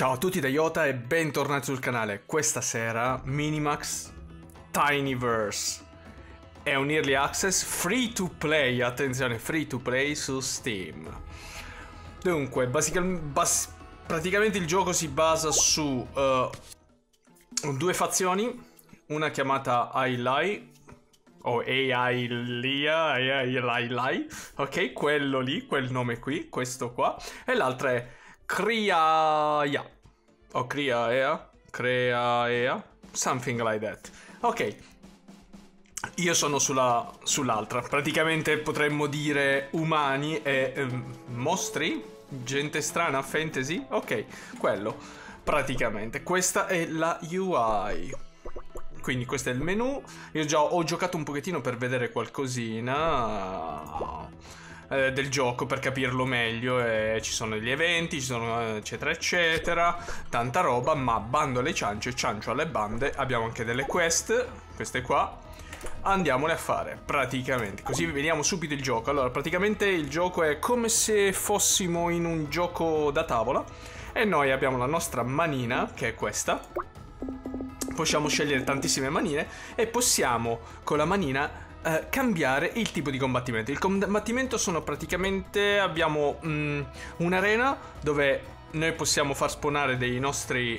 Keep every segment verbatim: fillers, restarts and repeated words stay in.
Ciao a tutti da Yota e bentornati sul canale. Questa sera Minimax Tinyverse è un early access free to play, attenzione, free to play su Steam. Dunque, bas praticamente il gioco si basa su uh, due fazioni, una chiamata Ailai o Ailai, ok, quello lì, quel nome qui, questo qua, e l'altra è Cria, o Cria, ea, Crea, ea, something like that. Ok, io sono sulla sull'altra, praticamente potremmo dire umani e um, mostri, gente strana, fantasy, ok, quello, praticamente. Questa è la U I, quindi questo è il menu. Io già ho giocato un pochettino per vedere qualcosina del gioco per capirlo meglio, e ci sono gli eventi, ci sono eccetera eccetera, tanta roba, ma bando alle ciance, ciancio alle bande. Abbiamo anche delle quest, queste qua, andiamole a fare praticamente, così vediamo subito il gioco. Allora, praticamente il gioco è come se fossimo in un gioco da tavola e noi abbiamo la nostra manina, che è questa. Possiamo scegliere tantissime manine e possiamo con la manina Uh, cambiare il tipo di combattimento. Il combattimento sono praticamente, abbiamo mm, un'arena dove noi possiamo far spawnare dei nostri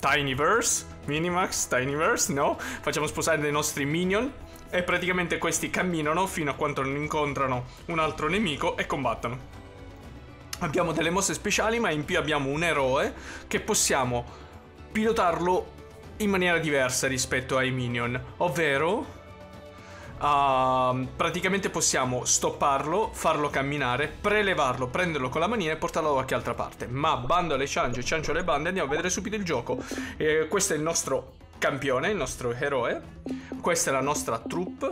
Tinyverse, Minimax Tinyverse, no? Facciamo sposare dei nostri minion e praticamente questi camminano fino a quando non incontrano un altro nemico e combattono. Abbiamo delle mosse speciali, ma in più abbiamo un eroe che possiamo pilotarlo in maniera diversa rispetto ai minion, ovvero uh, praticamente possiamo stopparlo, farlo camminare, prelevarlo, prenderlo con la manina e portarlo da qualche altra parte. Ma bando alle ciance, ciancio alle bande, andiamo a vedere subito il gioco. eh, Questo è il nostro campione, il nostro eroe. Questa è la nostra troupe.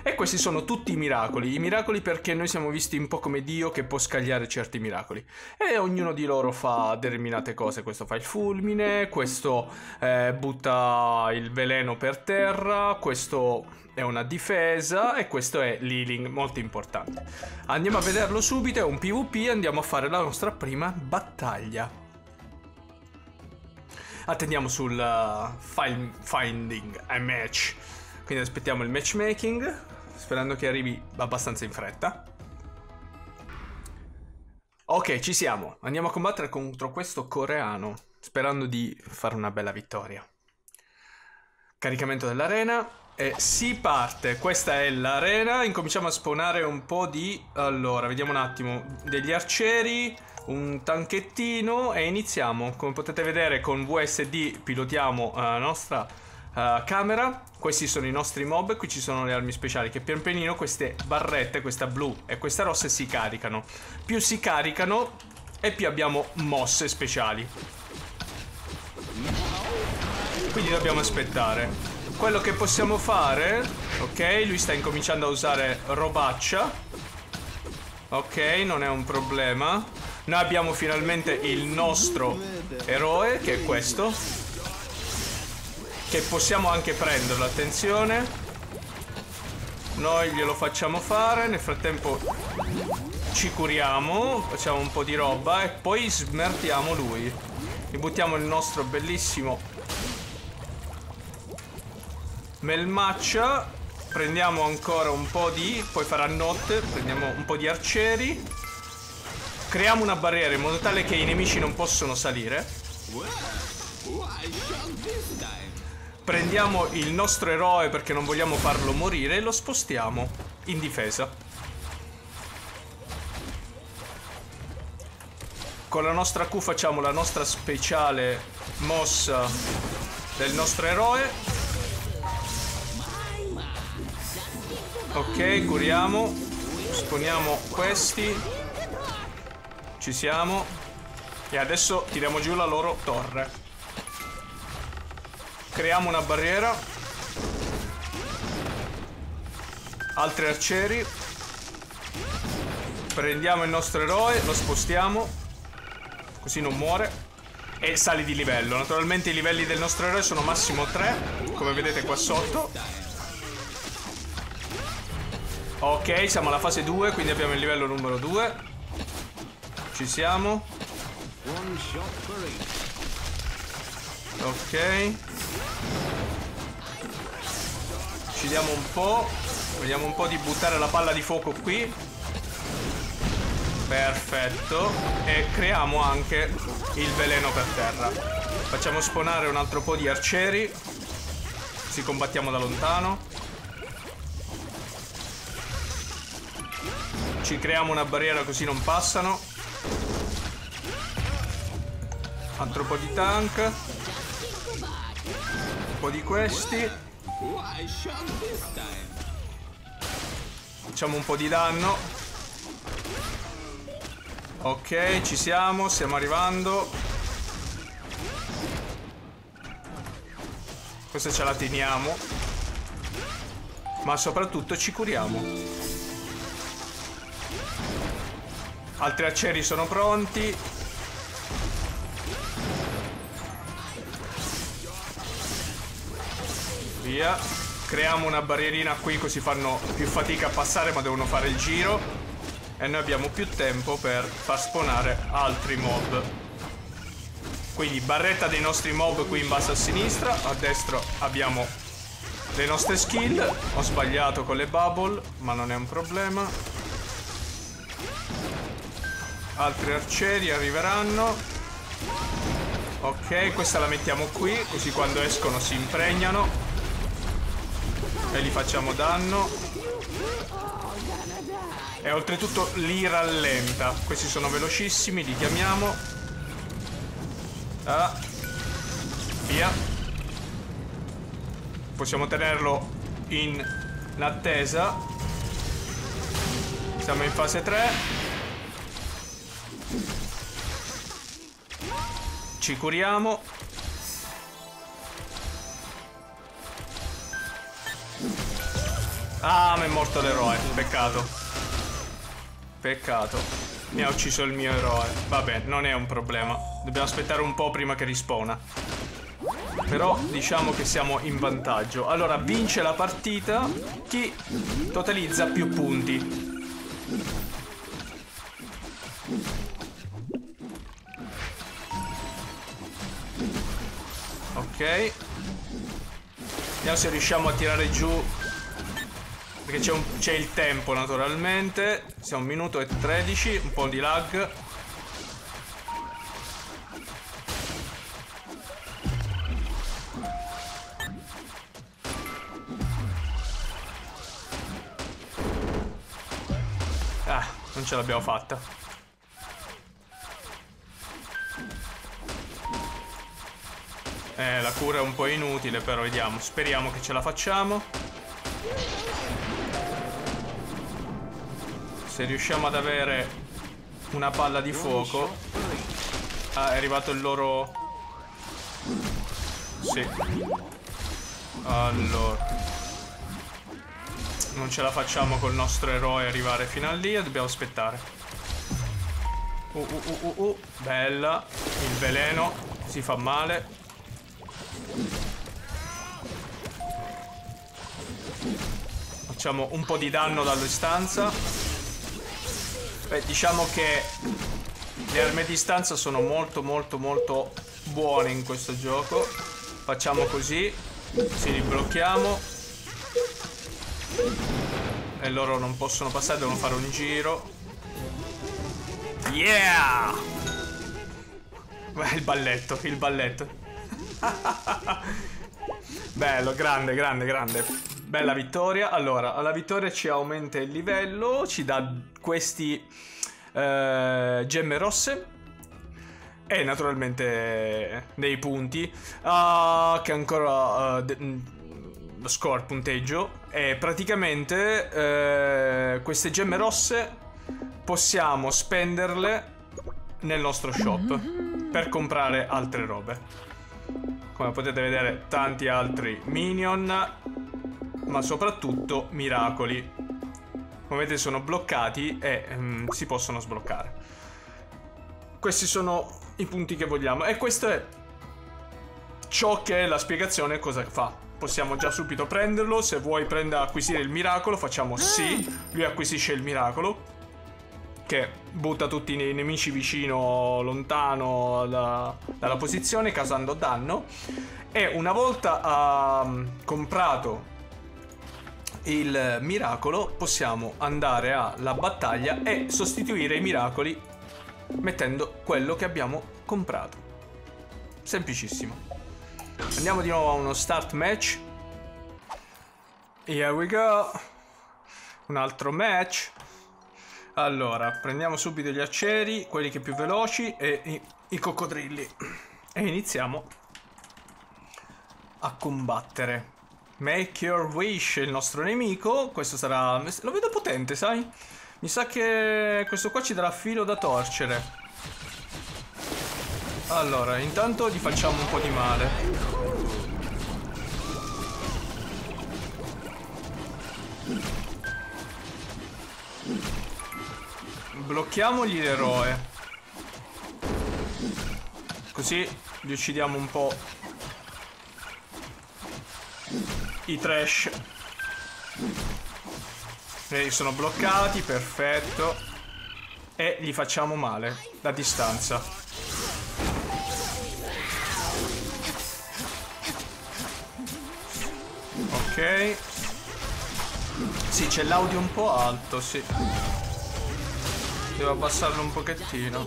E questi sono tutti i miracoli. I miracoli perché noi siamo visti un po' come Dio che può scagliare certi miracoli. E ognuno di loro fa determinate cose. Questo fa il fulmine, questo eh, butta il veleno per terra, questo è una difesa e questo è l'healing, molto importante. Andiamo a vederlo subito, è un PvP e andiamo a fare la nostra prima battaglia. Attendiamo sul uh, find finding a match. Quindi aspettiamo il matchmaking, sperando che arrivi abbastanza in fretta. Ok, ci siamo. Andiamo a combattere contro questo coreano, sperando di fare una bella vittoria. Caricamento dell'arena e si parte. Questa è l'arena. Incominciamo a spawnare un po' di... Allora, vediamo un attimo. Degli arcieri, un tanchettino e iniziamo. Come potete vedere con W S D pilotiamo la nostra uh, camera. Questi sono i nostri mob, qui ci sono le armi speciali che pian pianino queste barrette, questa blu e questa rossa, si caricano. Più si caricano e più abbiamo mosse speciali. Quindi dobbiamo aspettare. Quello che possiamo fare... Ok, lui sta incominciando a usare robaccia. Ok, non è un problema. Noi abbiamo finalmente il nostro eroe, che è questo, che possiamo anche prenderlo, attenzione. Noi glielo facciamo fare, nel frattempo ci curiamo, facciamo un po' di roba e poi smertiamo lui. Gli buttiamo il nostro bellissimo melmaccia. Prendiamo ancora un po' di... poi farà notte, prendiamo un po' di arcieri. Creiamo una barriera in modo tale che i nemici non possono salire. Prendiamo il nostro eroe perché non vogliamo farlo morire e lo spostiamo in difesa. Con la nostra Q facciamo la nostra speciale mossa del nostro eroe. Ok, curiamo. Esponiamo questi. Ci siamo. E adesso tiriamo giù la loro torre. Creiamo una barriera. Altri arcieri. Prendiamo il nostro eroe, lo spostiamo, così non muore e sali di livello. Naturalmente i livelli del nostro eroe sono massimo tre, come vedete qua sotto. Ok, siamo alla fase due, quindi abbiamo il livello numero due. Ci siamo. Ok. Uccidiamo un po'. Vediamo un po' di buttare la palla di fuoco qui. Perfetto. E creiamo anche il veleno per terra. Facciamo spawnare un altro po' di arcieri. Si combattiamo da lontano. Ci creiamo una barriera così non passano. Altro po' di tank. Un po' di questi. Facciamo un po' di danno. Ok, ci siamo, stiamo arrivando. Questa ce la teniamo. Ma soprattutto ci curiamo. Altri aceri sono pronti. Via. Creiamo una barrierina qui così fanno più fatica a passare, ma devono fare il giro. E noi abbiamo più tempo per far spawnare altri mob. Quindi barretta dei nostri mob qui in basso a sinistra. A destra abbiamo le nostre skill. Ho sbagliato con le bubble, ma non è un problema. Altri arcieri arriveranno. Ok, questa la mettiamo qui, così quando escono si impregnano e gli facciamo danno. E oltretutto li rallenta. Questi sono velocissimi, li chiamiamo. Ah, via. Possiamo tenerlo in attesa. Siamo in fase tre. Ci curiamo. Ah, mi è morto l'eroe. Peccato. Peccato. Mi ha ucciso il mio eroe. Vabbè, non è un problema. Dobbiamo aspettare un po' prima che rispawna. Però diciamo che siamo in vantaggio. Allora, vince la partita chi totalizza più punti. Ok, vediamo se riusciamo a tirare giù, perché c'è il tempo naturalmente. Siamo un minuto e tredici, un po' di lag. Ah, non ce l'abbiamo fatta. Eh, la cura è un po' inutile, però vediamo. Speriamo che ce la facciamo. Se riusciamo ad avere una palla di fuoco. Ah, è arrivato il loro... Sì. Allora. Non ce la facciamo col nostro eroe arrivare fino a lì e dobbiamo aspettare. Uh, uh, uh, uh, uh. Bella. Il veleno si fa male. Facciamo un po' di danno dalla distanza. Beh, diciamo che le armi a distanza sono molto molto molto buone in questo gioco. Facciamo così, si riblocchiamo. E loro non possono passare, devono fare un giro. Yeah! Beh, il balletto, il balletto. Bello, grande, grande, grande. Bella vittoria. Allora, alla vittoria ci aumenta il livello. Ci dà questi eh, gemme rosse. E naturalmente dei punti uh, che ancora uh, score, punteggio. E praticamente eh, queste gemme rosse possiamo spenderle nel nostro shop per comprare altre robe. Come potete vedere, tanti altri minion, ma soprattutto miracoli. Come vedete sono bloccati e um, si possono sbloccare. Questi sono i punti che vogliamo. E questo è ciò che è la spiegazione cosa fa. Possiamo già subito prenderlo. Se vuoi prenda acquisire il miracolo, facciamo sì. Lui acquisisce il miracolo. che butta tutti i nemici vicino, lontano da, dalla posizione, causando danno. E una volta ha comprato il miracolo, possiamo andare alla battaglia e sostituire i miracoli mettendo quello che abbiamo comprato. Semplicissimo. Andiamo di nuovo a uno start match. Here we go. Un altro match. Allora, prendiamo subito gli aceri, quelli che più veloci, e i, i coccodrilli. E iniziamo a combattere. Make your wish, il nostro nemico. Questo sarà... lo vedo potente, sai? Mi sa che questo qua ci darà filo da torcere. Allora, intanto gli facciamo un po' di male. Blocchiamogli l'eroe, così li uccidiamo un po' i trash. E sono bloccati, perfetto. E gli facciamo male da distanza. Ok. Sì, c'è l'audio un po' alto, sì. Devo abbassarlo un pochettino.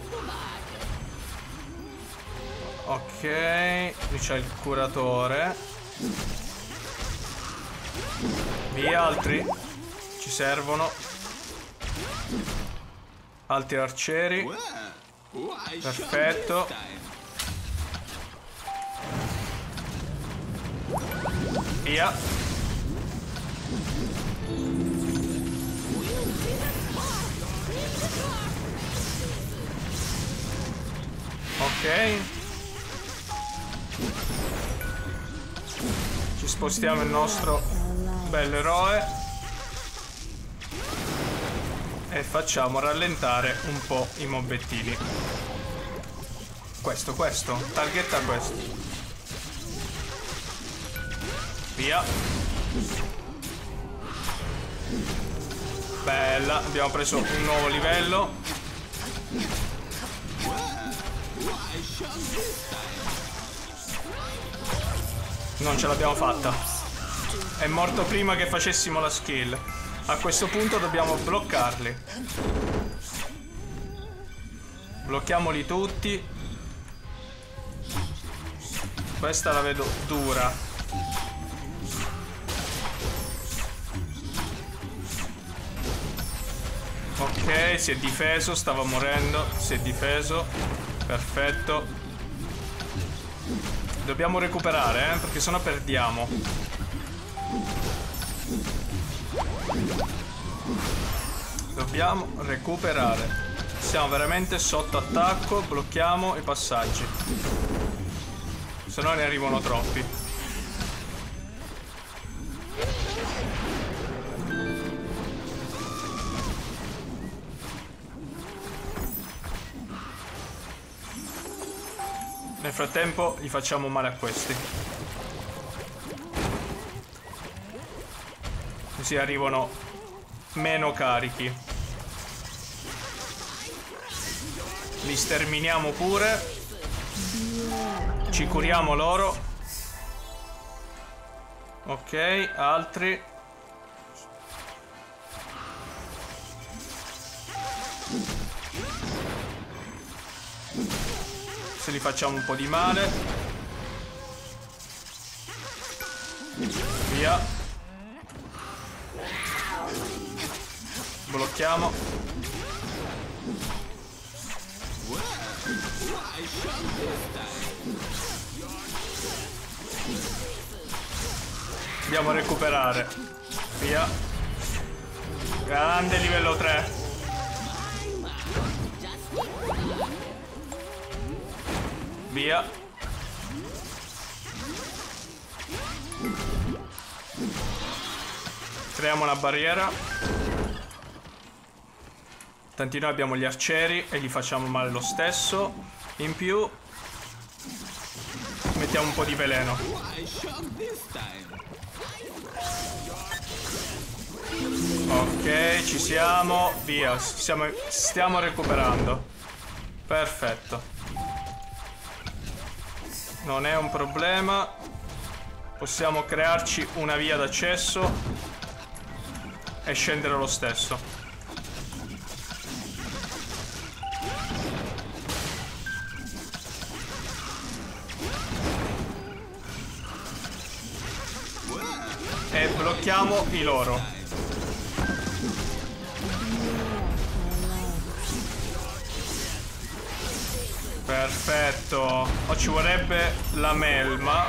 Ok. Qui c'è il curatore. Via altri. Ci servono altri arcieri. Perfetto. Via. Ok. Ci spostiamo il nostro bell'eroe e facciamo rallentare un po' i mobbettini. Questo, questo, targhetta questo. Via. Bella, abbiamo preso un nuovo livello. Non ce l'abbiamo fatta. È morto prima che facessimo la skill. A questo punto dobbiamo bloccarli. Blocchiamoli tutti. Questa la vedo dura. Ok, si è difeso, stava morendo. Si è difeso. Perfetto. Dobbiamo recuperare, eh, perché sennò perdiamo. Dobbiamo recuperare. Siamo veramente sotto attacco. Blocchiamo i passaggi, se no ne arrivano troppi. Nel frattempo gli facciamo male a questi, così arrivano meno carichi. Li sterminiamo pure. Ci curiamo loro. Ok, altri. Se li facciamo un po' di male. Via. Blocchiamo. Dobbiamo recuperare. Via. Grande, livello tre. Via. Creiamo una barriera. Tanti noi abbiamo gli arcieri e gli facciamo male lo stesso. In più mettiamo un po' di veleno. Ok, ci siamo. Via, siamo, stiamo recuperando. Perfetto. Non è un problema. Possiamo crearci una via d'accesso e scendere lo stesso. E blocchiamo i loro. Perfetto. Oh, ci vorrebbe la melma.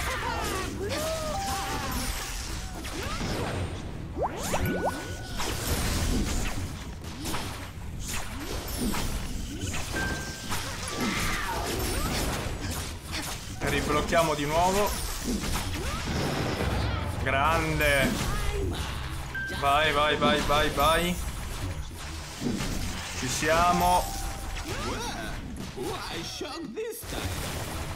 Riblocchiamo di nuovo. Grande. Vai, vai, vai, vai, vai. Ci siamo.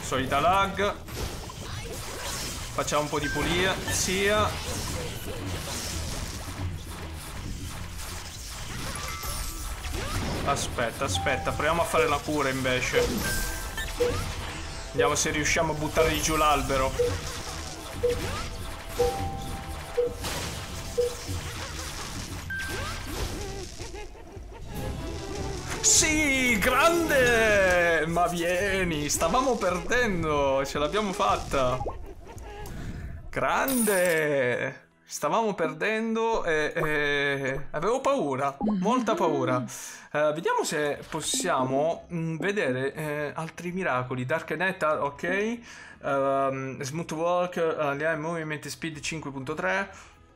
Solita lag. Facciamo un po' di pulizia. Aspetta, aspetta, proviamo a fare la cura invece. Vediamo se riusciamo a buttare di giù l'albero. Sì, grande! Ma vieni, stavamo perdendo, ce l'abbiamo fatta. Grande! Stavamo perdendo e, e... avevo paura, molta paura. Uh, vediamo se possiamo mh, vedere eh, altri miracoli. Darknet, ok. Um, Smooth Walk, uh, Movement Speed cinque punto tre.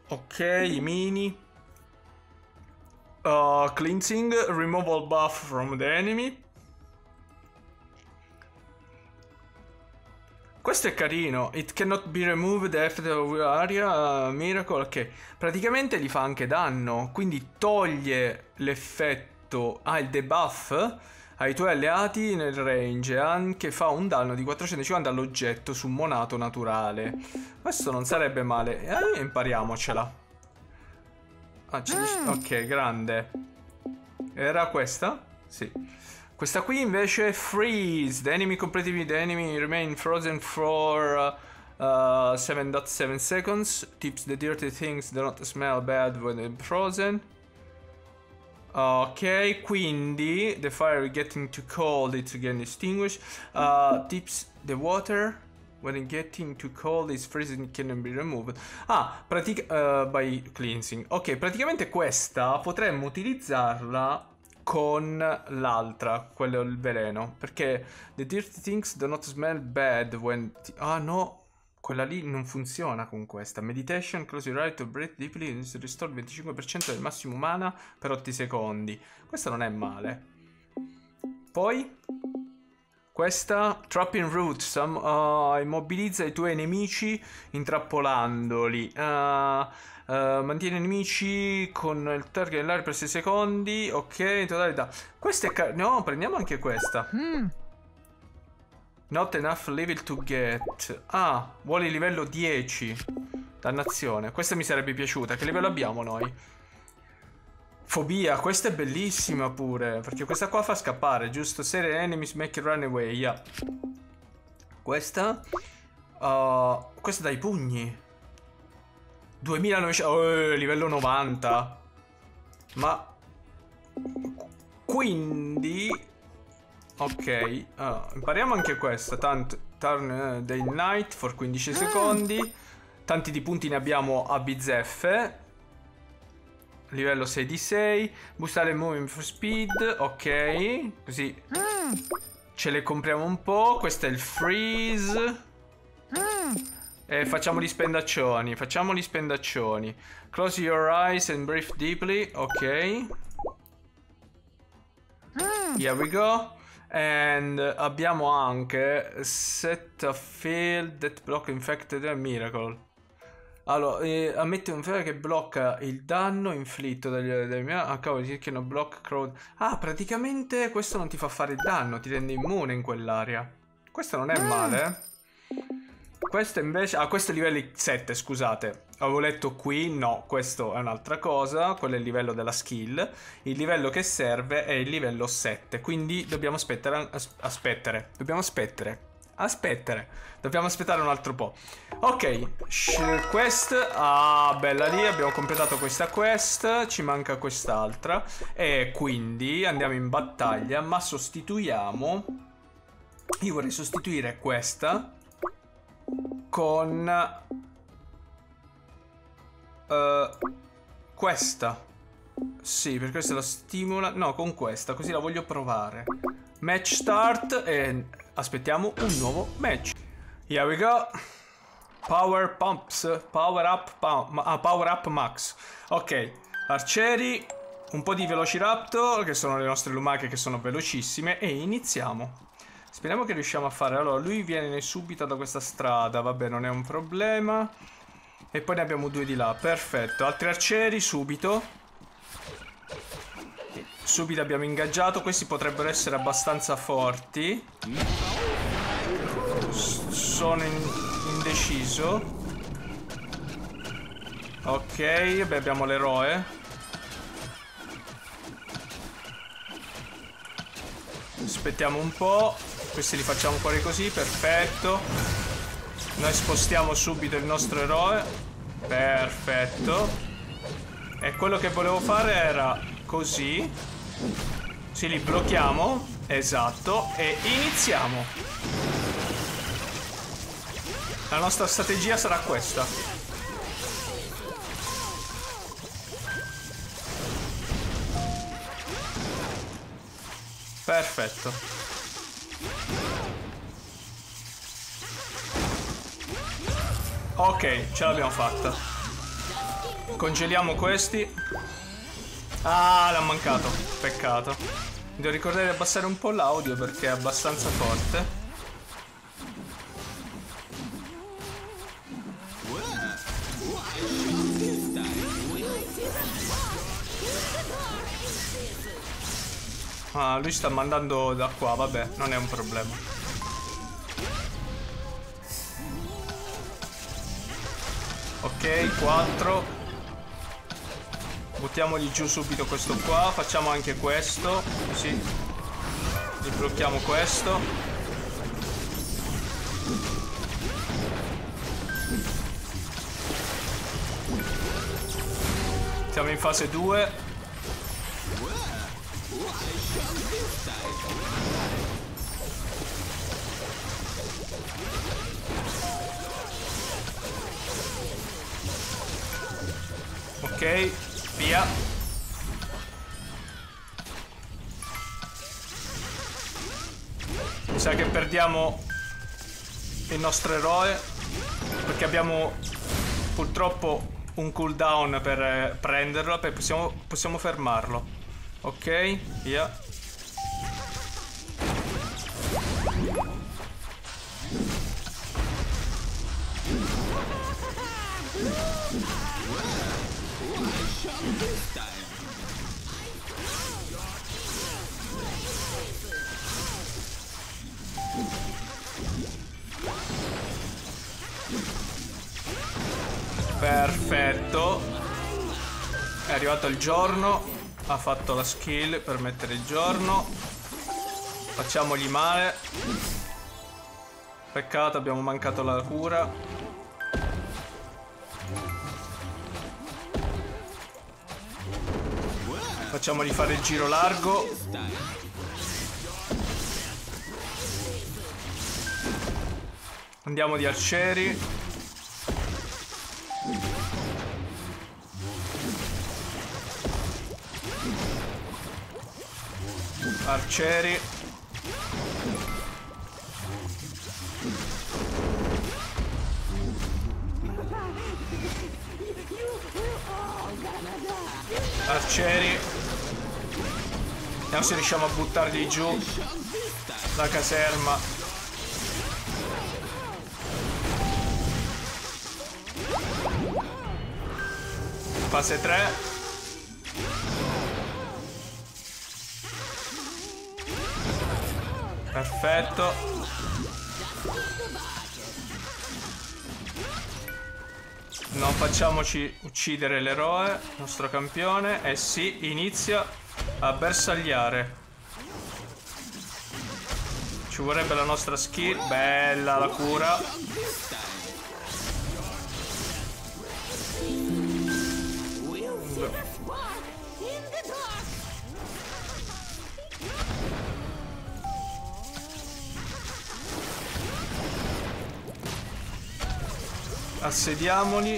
Ok, i mini. Uh, cleansing, removal buff from the enemy. Questo è carino. It cannot be removed after area uh, miracle. Ok, praticamente gli fa anche danno, quindi toglie l'effetto, ah, il debuff ai tuoi alleati nel range. Anche fa un danno di quattrocentocinquanta all'oggetto summonato naturale. Questo non sarebbe male, eh, impariamocela. Ah, ok, grande. Era questa? Sì. Questa qui invece è freeze. The enemy completely the enemy remain frozen for seven point seven uh, seconds. Tips the dirty things do not smell bad when they're frozen. Ok, quindi the fire is getting too cold, it's again extinguished. Uh, tips the water when it's getting too cold, is freezing, can be removed. Ah, pratic- uh, by cleansing. Ok, praticamente questa potremmo utilizzarla con l'altra, quello del veleno, perché the dirty things do not smell bad when... Ah no, quella lì non funziona con questa. Meditation, close your right to breathe deeply, restore il venticinque per cento del massimo mana per otto secondi. Questa non è male. Poi... questa, Trapping Roots, um, uh, immobilizza i tuoi nemici intrappolandoli. Uh, uh, mantiene i nemici con il target nell'aria per sei secondi. Ok, in totalità. Questa è car... No, prendiamo anche questa. Mm. Not enough level to get. Ah, vuole il livello dieci. Dannazione. Questa mi sarebbe piaciuta. Che livello abbiamo noi? Fobia, questa è bellissima pure, perché questa qua fa scappare, giusto? Serie enemies make it run away, yeah. Questa? Uh, questa dai pugni. duemilanovecento, oh, livello novanta. Ma... quindi... ok, uh, impariamo anche questa. Tant turn uh, day night for quindici secondi. Tanti di punti ne abbiamo a bizzeffe. Livello sei di sei. Boostare moving for speed. Ok, così ce le compriamo un po'. Questo è il freeze. E facciamo gli spendaccioni. Facciamo gli spendaccioni. Close your eyes and breathe deeply. Ok, here we go. And abbiamo anche set a field that block infected and miracle. Allora, eh, ammette un ferro che blocca il danno inflitto dagli miei... Ah, cavolo, che non blocca crowd. Ah, praticamente questo non ti fa fare danno, ti rende immune in quell'area. Questo non è male. Questo invece... Ah, questo è livello sette, scusate. avevo letto qui, no, questo è un'altra cosa, quello è il livello della skill, il livello che serve è il livello sette, quindi dobbiamo aspettare, as aspettare, dobbiamo aspettare, aspettare, dobbiamo aspettare un altro po'. Ok, Sh quest, ah bella lì, abbiamo completato questa quest, ci manca quest'altra e quindi andiamo in battaglia, ma sostituiamo, io vorrei sostituire questa con uh, questa, sì, perché questa la stimola, no, con questa, così la voglio provare. Match start e aspettiamo un nuovo match. Here we go. Power pumps, power up, pump, ah, power up max. Ok, arcieri, un po' di velociraptor, che sono le nostre lumache che sono velocissime, e iniziamo. Speriamo che riusciamo a fare. Allora, lui viene subito da questa strada, vabbè, non è un problema. E poi ne abbiamo due di là, perfetto. Altri arcieri, subito. Subito abbiamo ingaggiato. Questi potrebbero essere abbastanza forti. Sono indeciso. Ok, beh, abbiamo l'eroe. Aspettiamo un po'. Questi li facciamo fuori così, perfetto. Noi spostiamo subito il nostro eroe. Perfetto. E quello che volevo fare era così. Sì, li blocchiamo. Esatto. E iniziamo. La nostra strategia sarà questa. Perfetto. Ok, ce l'abbiamo fatta. Congeliamo questi. Ah, l'ha mancato. Peccato. Devo ricordare di abbassare un po' l'audio perché è abbastanza forte. Ah, lui sta mandando da qua, vabbè, non è un problema. Ok, quattro. Buttiamogli giù subito questo qua. Facciamo anche questo. Così. Blocchiamo questo. Siamo in fase due. Ok, via. Mi sa che perdiamo il nostro eroe perché abbiamo purtroppo un cooldown per prenderlo, per possiamo, possiamo fermarlo. Ok, via. Perfetto. È arrivato il giorno. Ha fatto la skill per mettere il giorno. Facciamogli male. Peccato, abbiamo mancato la cura. Facciamogli fare il giro largo. Andiamo di arcieri. Arcieri. Arcieri. Vediamo se riusciamo a buttarli giù la caserma. Fase tre. Perfetto. Non facciamoci uccidere l'eroe. Il nostro campione. Eh sì, inizia a bersagliare. Ci vorrebbe la nostra skill. Bella la cura. Assediamoli.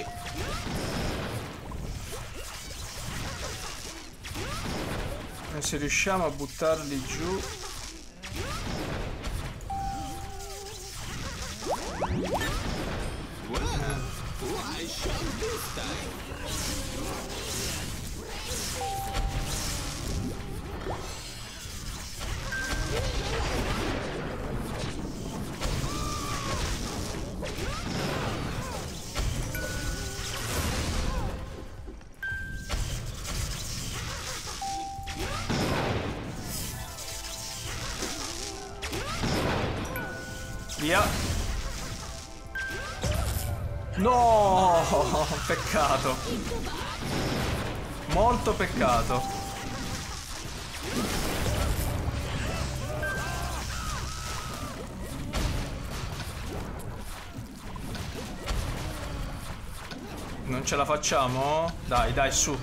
E se riusciamo a buttarli giù. Via. No, peccato. Molto peccato. Non ce la facciamo? Dai, dai, su.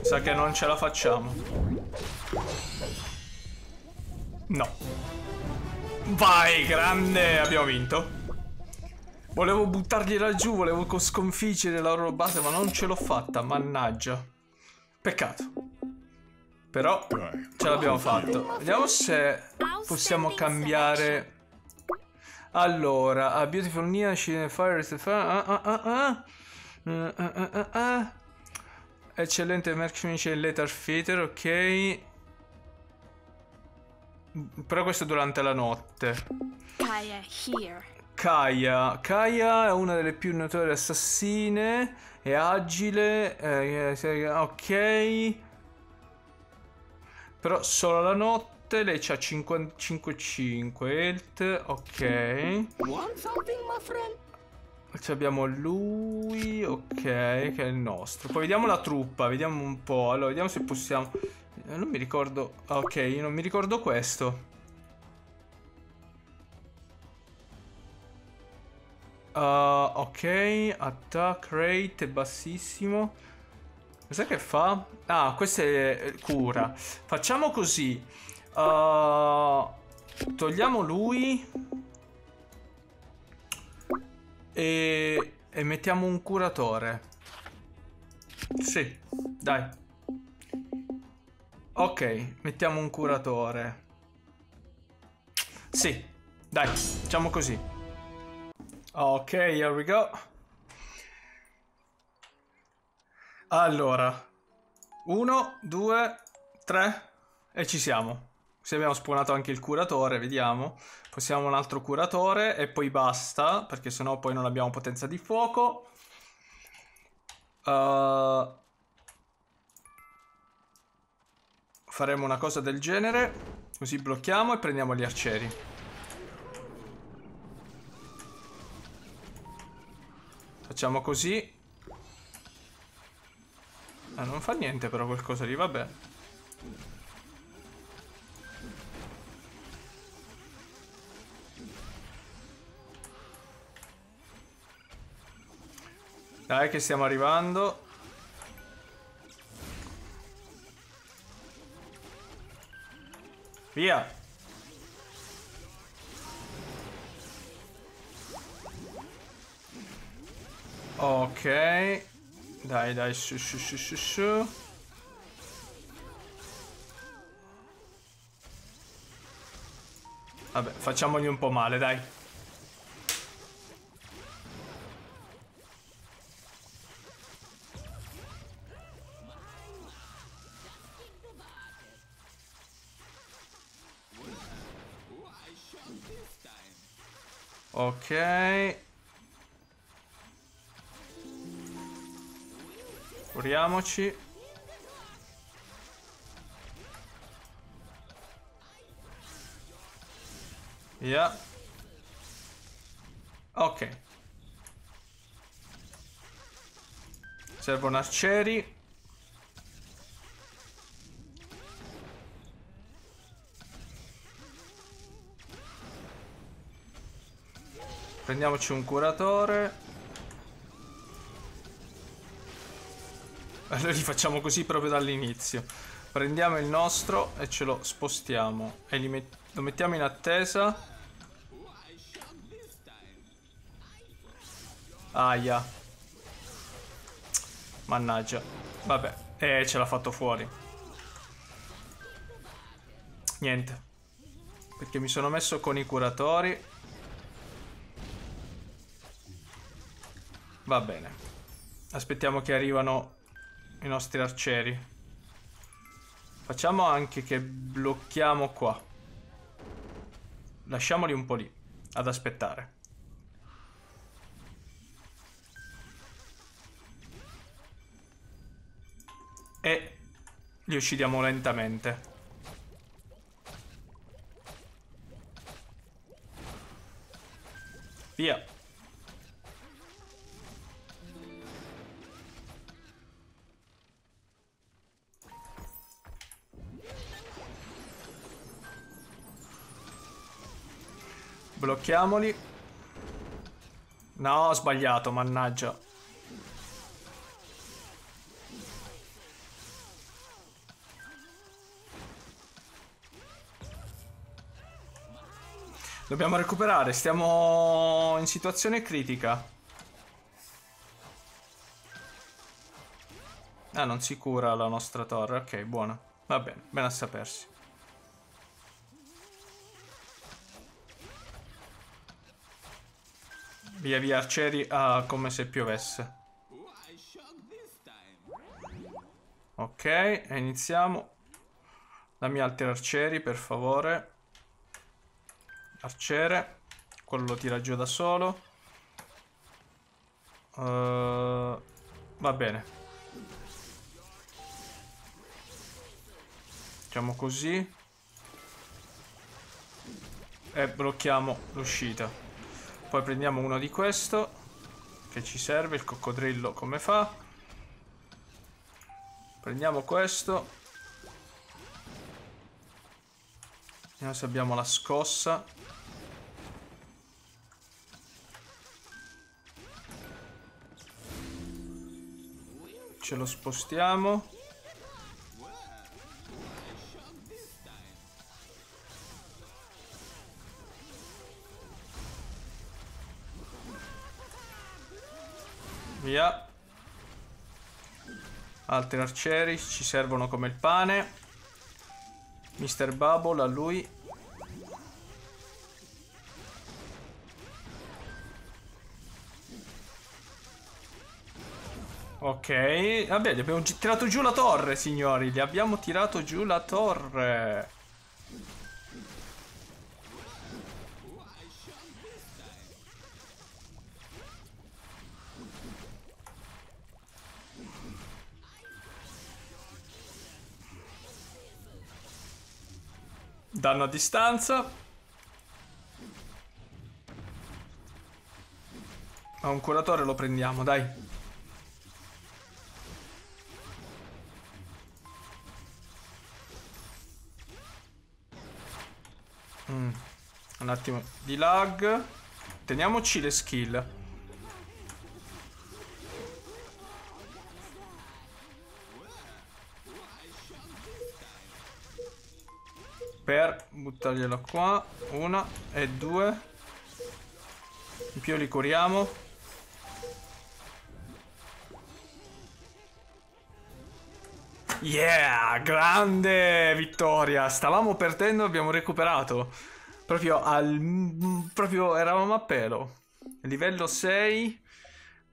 Sa che non ce la facciamo. No. Vai, grande, abbiamo vinto. Volevo buttargli laggiù, volevo sconfiggere la loro base, ma non ce l'ho fatta, mannaggia. Peccato. Però ce l'abbiamo fatto. Vediamo se possiamo cambiare. Allora, a Beautiful Nia, Cinefire, ah ah ah ah. Ah ah ah ah. Eccellente Mercury e Letter Feeder, ok. Però questo è durante la notte. Kaya, here. Kaya. Kaya è una delle più notorie assassine. È agile. Eh, ok. Però solo la notte. Lei c'ha cinquantacinque cinque health. Ok. Want something, my friend? Abbiamo lui, ok, che è il nostro. Poi vediamo la truppa, vediamo un po'. Allora, vediamo se possiamo. Non mi ricordo. Ok, non mi ricordo questo. Uh, ok, attack rate è bassissimo. Cos'è che fa? Ah, questa è cura. Facciamo così. Uh, togliamo lui. E, e mettiamo un curatore. Sì, dai. Ok, mettiamo un curatore. Sì, dai, facciamo così. Ok, here we go. Allora, uno, due, tre. E ci siamo. Se abbiamo spawnato anche il curatore, vediamo. Possiamo un altro curatore e poi basta, perché sennò poi non abbiamo potenza di fuoco. Uh, faremo una cosa del genere, così blocchiamo e prendiamo gli arcieri. Facciamo così. Ah, non fa niente però qualcosa lì, vabbè. Dai che stiamo arrivando. Via. Ok. Dai dai, su su su su su. Vabbè, facciamogli un po' male, dai. Ok. Curiamoci. Yeah. Ok. Servono arcieri. Prendiamoci un curatore. E noi li facciamo così proprio dall'inizio. Prendiamo il nostro e ce lo spostiamo. E li met- lo mettiamo in attesa. Aia. Mannaggia. Vabbè. E eh, ce l'ha fatto fuori. Niente. Perché mi sono messo con i curatori. Va bene. Aspettiamo che arrivano i nostri arcieri. Facciamo anche che blocchiamo qua. Lasciamoli un po' lì ad aspettare. E li uccidiamo lentamente. Via. Blocchiamoli. No, ho sbagliato, mannaggia. Dobbiamo recuperare, stiamo in situazione critica. Ah, non si cura la nostra torre, ok, buona. Va bene, bene a sapersi. Via via arcieri, ah, come se piovesse. Ok, e iniziamo. Dammi altri arcieri, per favore. Arciere. Quello lo tira giù da solo. uh, Va bene. Facciamo così. E blocchiamo l'uscita. Poi prendiamo uno di questo, che ci serve, il coccodrillo come fa. Prendiamo questo. Vediamo se abbiamo la scossa. Ce lo spostiamo. Via. Altri arcieri ci servono come il pane. Mister Bubble a lui. Ok. Vabbè, gli abbiamo tirato giù la torre, signori. Gli abbiamo tirato giù la torre. Danno a distanza. Ma un curatore lo prendiamo, dai. mm. Un attimo di lag. Teniamoci le skill. Per buttargliela qua. Una e due. In più li curiamo. Yeah! Grande vittoria! Stavamo perdendo, abbiamo recuperato. Proprio al... Proprio eravamo a pelo. Livello sei.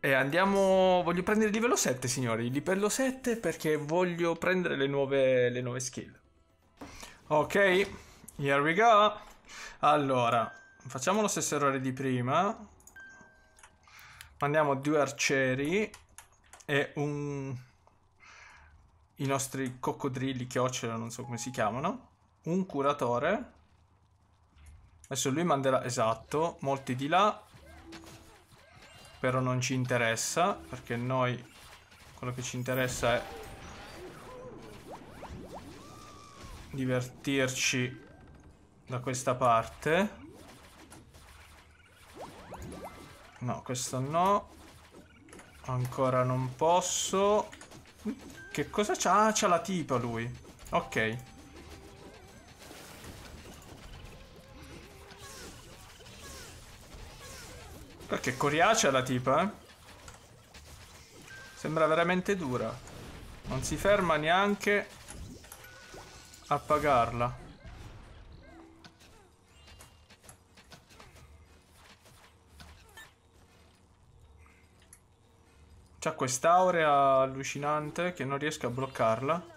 E andiamo... Voglio prendere il livello sette, signori. Livello sette perché voglio prendere le nuove, le nuove skill. Ok, here we go. Allora, facciamo lo stesso errore di prima. Mandiamo due arcieri e un... i nostri coccodrilli, chiocciole, non so come si chiamano. Un curatore. Adesso lui manderà, esatto, molti di là. Però non ci interessa, perché noi quello che ci interessa è divertirci da questa parte. No, questo no. Ancora non posso. Che cosa c'ha? Ah, c'ha la tipa lui. Ok. Perché coriacea la tipa, eh? Sembra veramente dura. Non si ferma neanche a pagarla. C'ha quest'aurea allucinante che non riesco a bloccarla.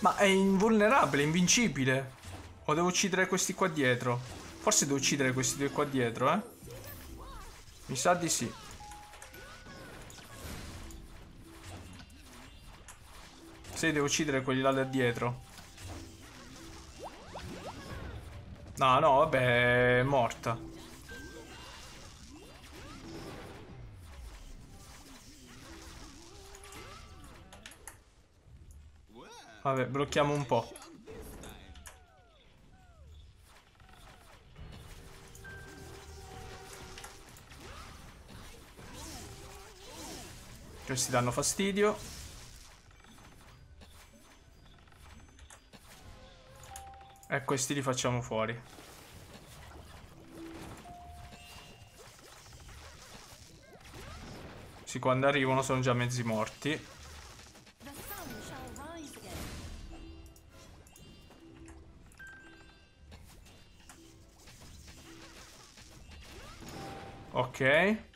Ma è invulnerabile, invincibile. O devo uccidere questi qua dietro? Forse devo uccidere questi due qua dietro, eh? Mi sa di sì. Devo uccidere quelli là da dietro. No, no, vabbè, è morta. Vabbè, blocchiamo un po'. Questi danno fastidio. E questi li facciamo fuori. Sì, quando arrivano sono già mezzi morti. Ok.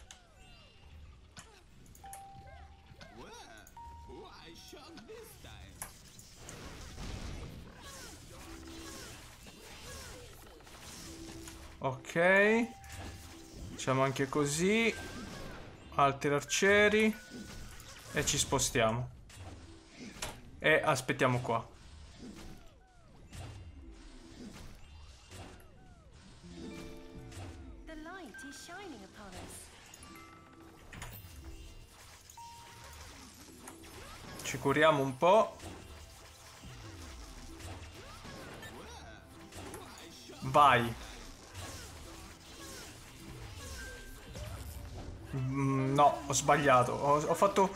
Ok, facciamo anche così. Altri arcieri. E ci spostiamo. E aspettiamo qua. Ci curiamo un po'. Vai. No, ho sbagliato. Ho, ho, fatto,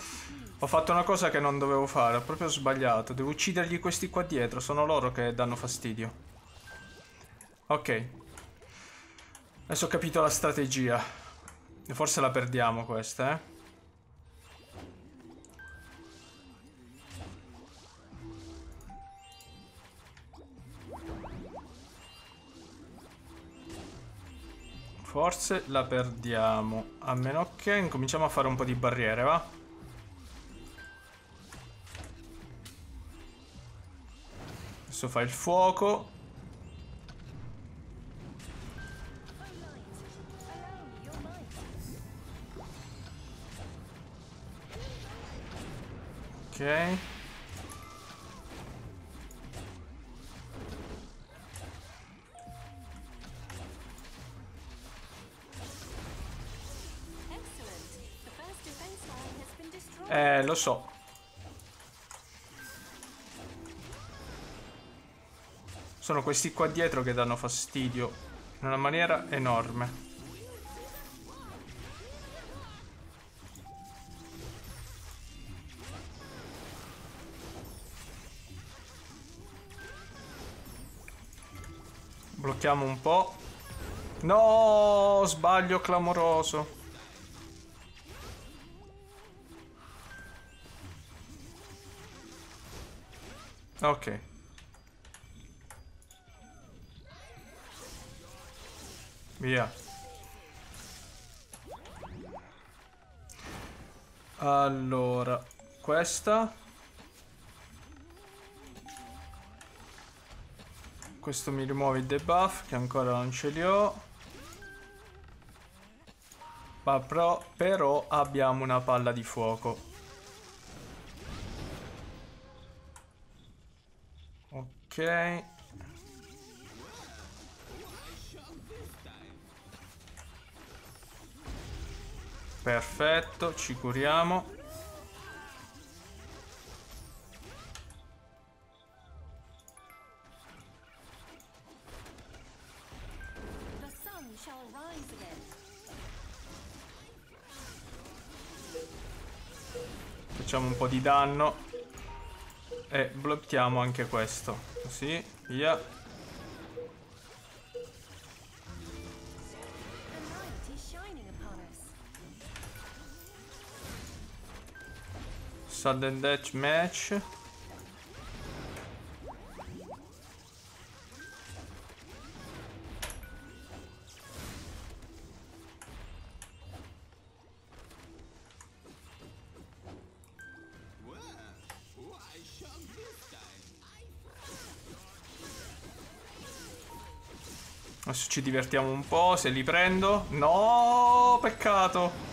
ho fatto una cosa che non dovevo fare. Ho proprio sbagliato. Devo uccidergli questi qua dietro. Sono loro che danno fastidio. Ok. Adesso ho capito la strategia. Forse la perdiamo questa, eh. Forse la perdiamo. A meno che incominciamo a fare un po' di barriere, va? Adesso fa il fuoco. Ok. Eh, lo so. Sono questi qua dietro che danno fastidio in una maniera enorme. Blocchiamo un po'. No, sbaglio clamoroso. Ok. Via. Allora, questa. Questo mi rimuove il debuff, che ancora non ce li ho. Ma però, però abbiamo una palla di fuoco. Ok. Perfetto, ci curiamo. Facciamo un po' di danno e blocchiamo anche questo. Così, via. Sudden death match. Adesso ci divertiamo un po', se li prendo. No, peccato.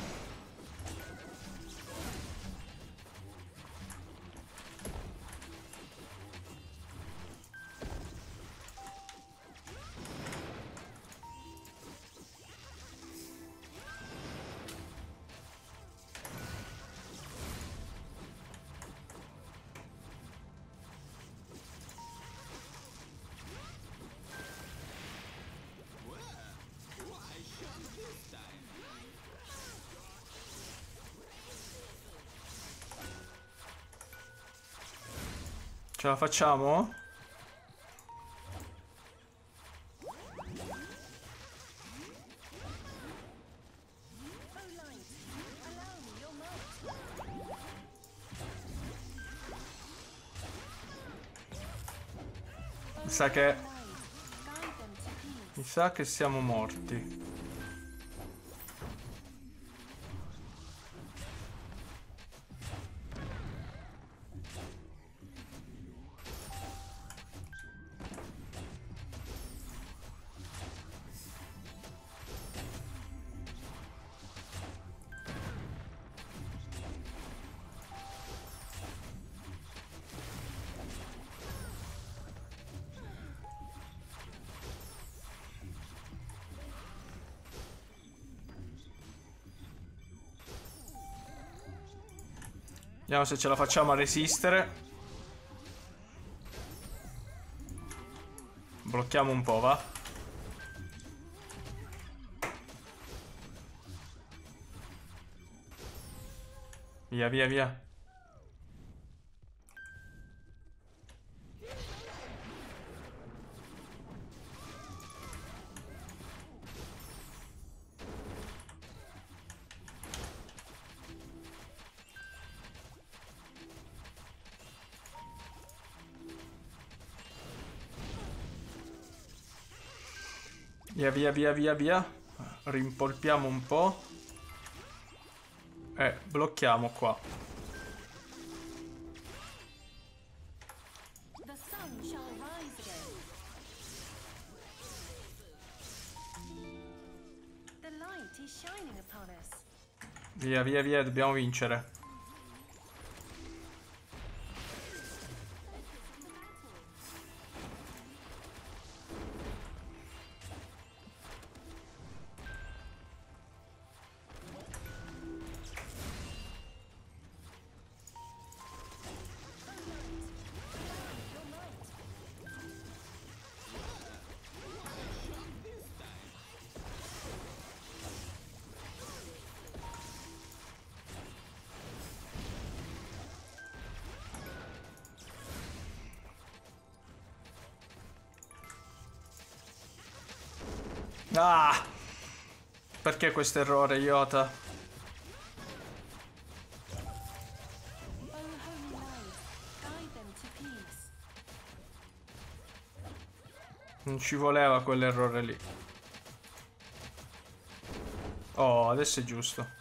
Ce la facciamo? Mi sa che... Mi sa che siamo morti. Vediamo se ce la facciamo a resistere. Blocchiamo un po', va? Via, via, via. Via, via, via, via, via. Rimpolpiamo un po'. E blocchiamo qua. Via, via, via, dobbiamo vincere. Ah! Perché questo errore, Yota? Non ci voleva quell'errore lì. Oh, adesso è giusto.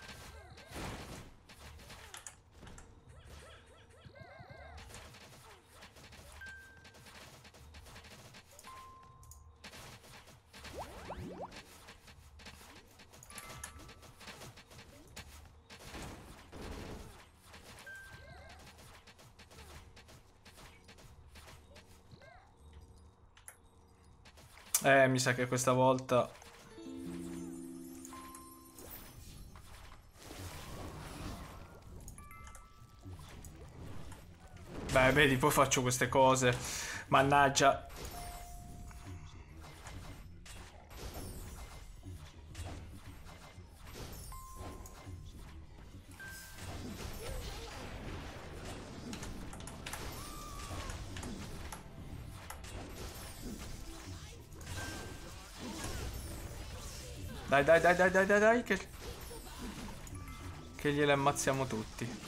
Eh, mi sa che questa volta... Beh, vedi, poi faccio queste cose. Mannaggia. Dai, dai, dai, dai, dai, dai, dai, che... che gliele ammazziamo tutti.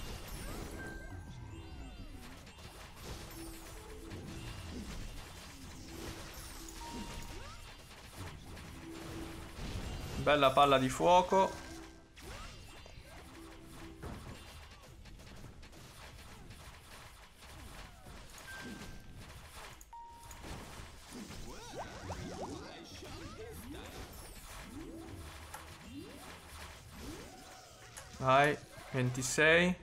Bella palla di fuoco. Vai, ventisei.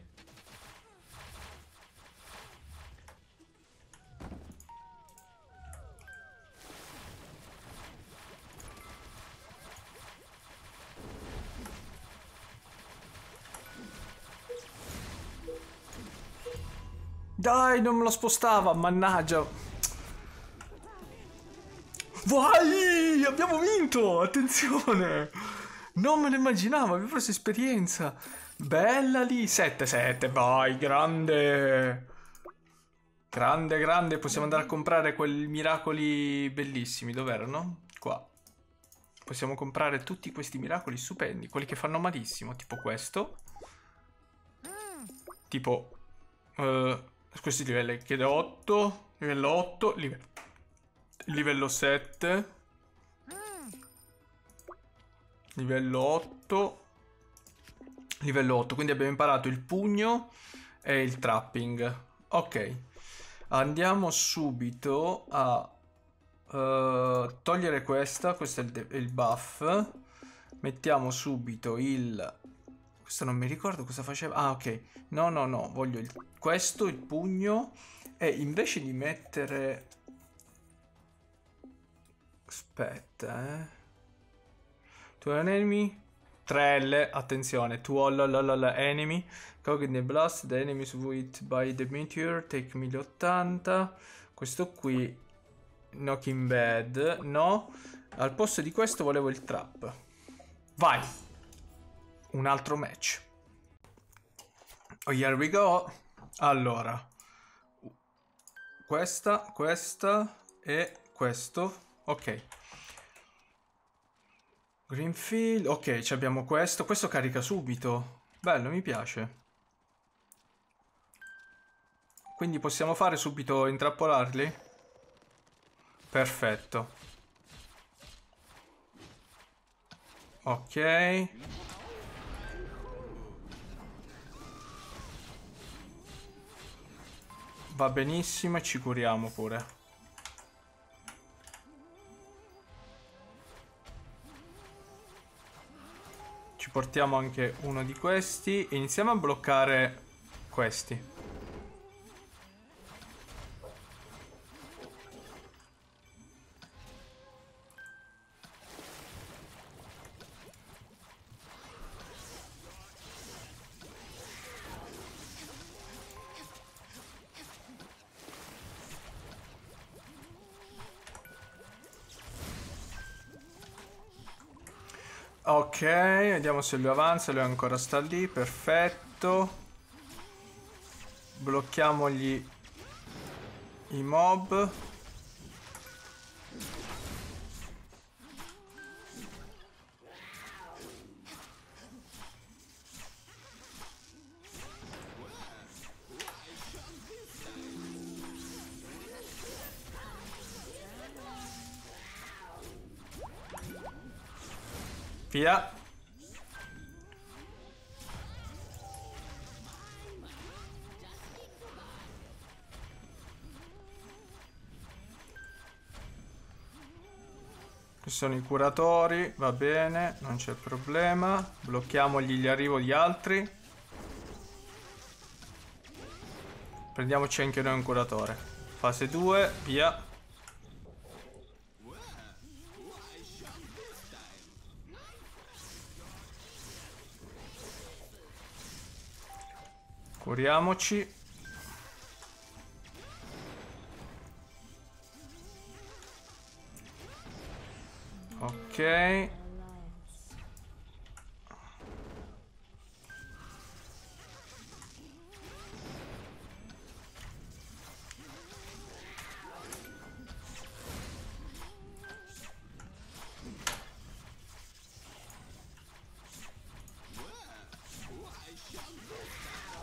Dai, non me lo spostava, mannaggia. Vai, abbiamo vinto, attenzione. Non me lo immaginavo, avevo questa esperienza. Bella lì, sette sette, vai, grande. Grande, grande, possiamo andare a comprare quei miracoli bellissimi, dov'erano? Qua. Possiamo comprare tutti questi miracoli stupendi, quelli che fanno malissimo, tipo questo. Tipo, uh, questi livelli, che da otto, livello otto, live livello sette. Livello otto. Livello otto. Quindi abbiamo imparato il pugno e il trapping. Ok. Andiamo subito a uh, togliere questa. Questo è il, il buff. Mettiamo subito il... Questo non mi ricordo cosa faceva. Ah, ok. No, no, no. Voglio il... questo, il pugno. E invece di mettere... Aspetta, eh. To an enemy, tre L, attenzione, to all, all, all, all enemy, cogni the blast, the enemies with by the meteor, take mille ottanta, questo qui, knock in bed, no, al posto di questo volevo il trap, vai, un altro match, oh, here we go, allora, questa, questa e questo, ok. Greenfield, ok, abbiamo questo, questo carica subito, bello, mi piace. Quindi possiamo fare subito, intrappolarli? Perfetto. Ok. Va benissimo e ci curiamo pure. Portiamo anche uno di questi e iniziamo a bloccare questi. Ok, vediamo se lui avanza, lui ancora sta lì, perfetto. Blocchiamogli i mob. Via. Ci sono i curatori, va bene, non c'è problema. Blocchiamogli l'arrivo di altri. Prendiamoci anche noi un curatore. Fase due, via. Curiamoci. Ok.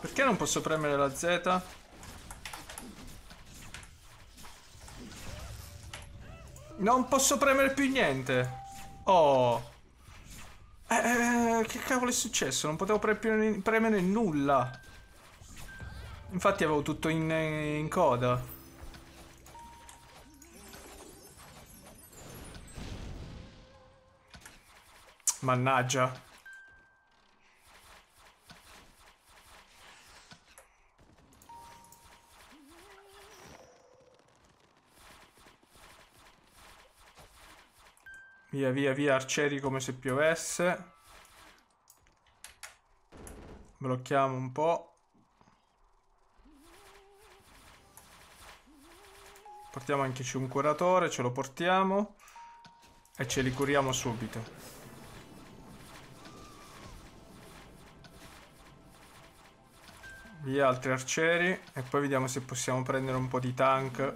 Perché non posso premere la Z? Non posso premere più niente. Oh. Eh, che cavolo è successo? Non potevo pre premere nulla. Infatti avevo tutto in, in coda. Mannaggia. Via via via, arcieri come se piovesse. Blocchiamo un po'. Portiamo anche un curatore, ce lo portiamo. E ce li curiamo subito. Via altri arcieri. E poi vediamo se possiamo prendere un po' di tank.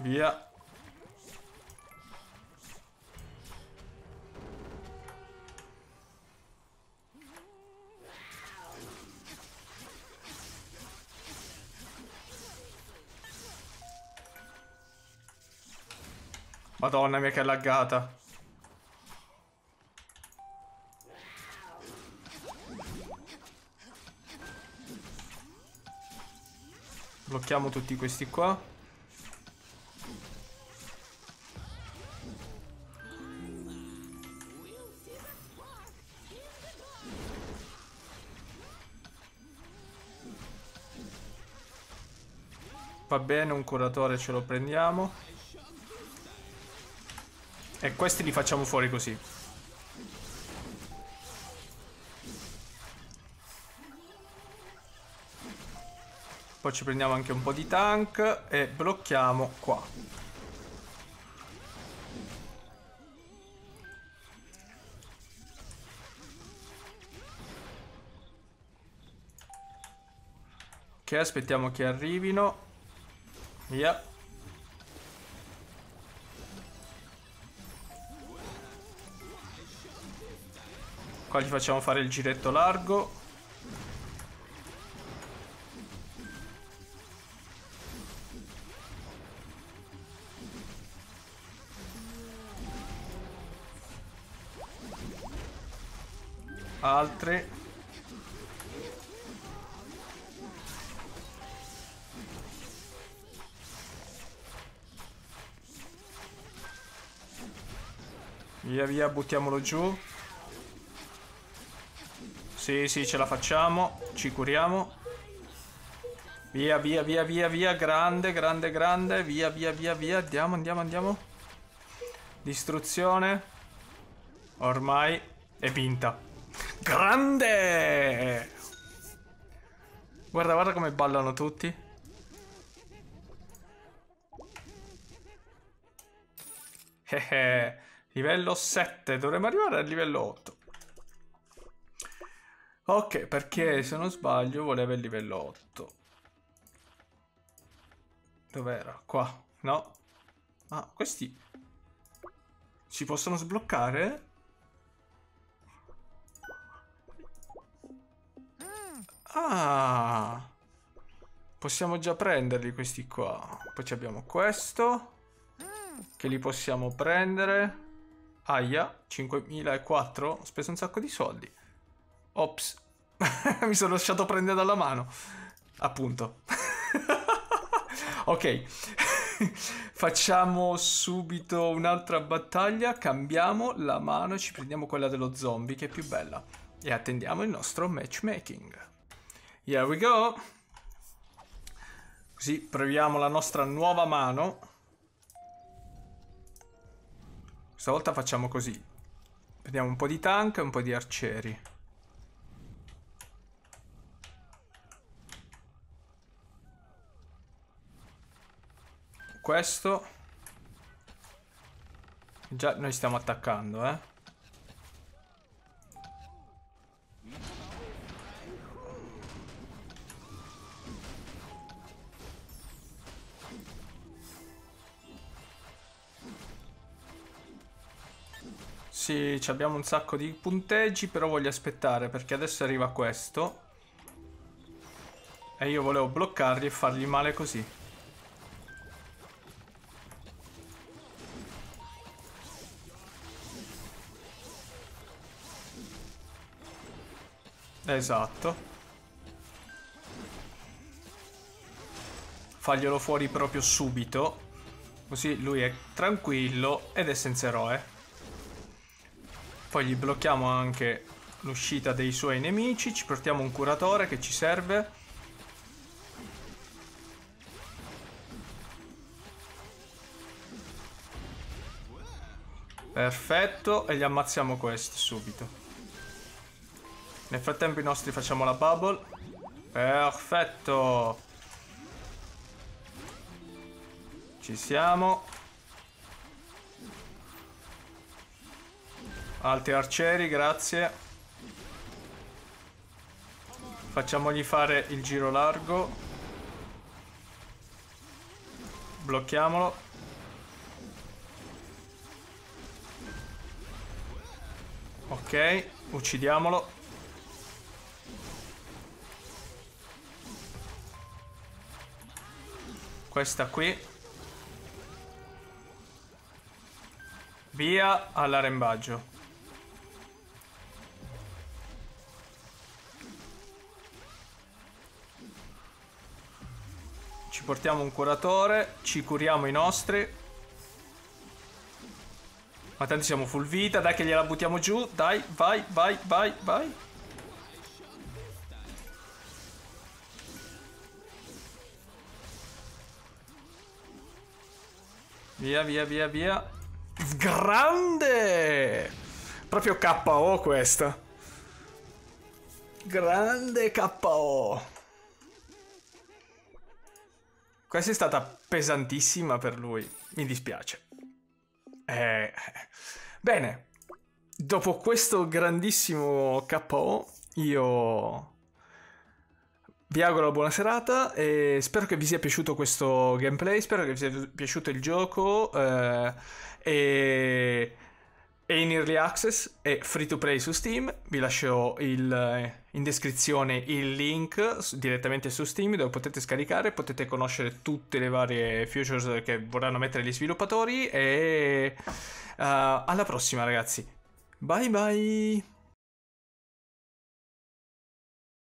Via. Madonna mia che laggata. Blocchiamo tutti questi qua. Va bene, un curatore ce lo prendiamo. E questi li facciamo fuori così. Poi ci prendiamo anche un po' di tank e blocchiamo qua. Ok, aspettiamo che arrivino. Via. Qua gli facciamo fare il giretto largo. Altri. Via via, buttiamolo giù. Sì, sì, ce la facciamo. Ci curiamo. Via, via, via, via, via. Grande, grande, grande. Via, via, via, via. Andiamo, andiamo, andiamo. Distruzione. Ormai è vinta. Grande! Guarda, guarda come ballano tutti. Hehe. Livello sette, dovremmo arrivare al livello otto. Ok, perché se non sbaglio voleva il livello otto. Dov'era? Qua, no? Ah, questi si possono sbloccare? Ah, possiamo già prenderli questi qua. Poi abbiamo questo, che li possiamo prendere. Aia, cinquemilaquattro, ho speso un sacco di soldi. Ops, mi sono lasciato prendere dalla mano. Appunto. Ok, facciamo subito un'altra battaglia, cambiamo la mano e ci prendiamo quella dello zombie che è più bella. E attendiamo il nostro matchmaking. Here we go. Così proviamo la nostra nuova mano. Stavolta facciamo così. Prendiamo un po' di tank e un po' di arcieri. Questo. Già noi stiamo attaccando, eh. Sì, abbiamo un sacco di punteggi, però voglio aspettare perché adesso arriva questo. E io volevo bloccarli e fargli male così. Esatto. Faglielo fuori proprio subito. Così lui è tranquillo ed è senza eroe. Poi gli blocchiamo anche l'uscita dei suoi nemici. Ci portiamo un curatore che ci serve. Perfetto. E gli ammazziamo questo subito. Nel frattempo i nostri facciamo la bubble. Perfetto. Ci siamo. Altri arcieri, grazie. Facciamogli fare il giro largo. Blocchiamolo. Ok, uccidiamolo. Questa qui. Via all'arembaggio. Portiamo un curatore, ci curiamo i nostri. Ma tanto siamo full vita, dai che gliela buttiamo giù, dai, vai, vai, vai, vai. Via, via, via, via. Grande! Proprio K O questa. Grande K O. Questa è stata pesantissima per lui, mi dispiace. Eh. Bene, dopo questo grandissimo K O, io vi auguro una buona serata e spero che vi sia piaciuto questo gameplay, spero che vi sia piaciuto il gioco. Eh, e... È in early access, è free to play su Steam, vi lascio il, in descrizione il link direttamente su Steam dove potete scaricare, potete conoscere tutte le varie features che vorranno mettere gli sviluppatori e uh, alla prossima ragazzi, bye bye!